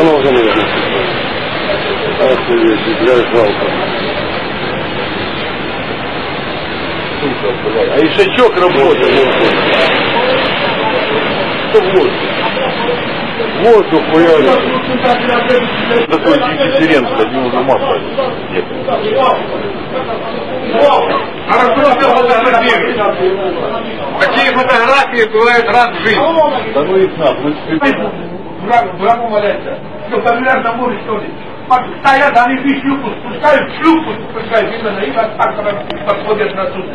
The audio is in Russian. Оно уже не видно. Охуеть, блядь, жалко. А ишачок работает. Что воздух? Воздух, хуяли. Такой Екатеринбург, от него за масло. А рассмотрел фотографии. Такие фотографии бывают раз в жизни. Да ну и сна. Врагу валяется. Что, капилляр на море, что ли? Стоят, они шлюпу спускают, видно, и так подходят на суд.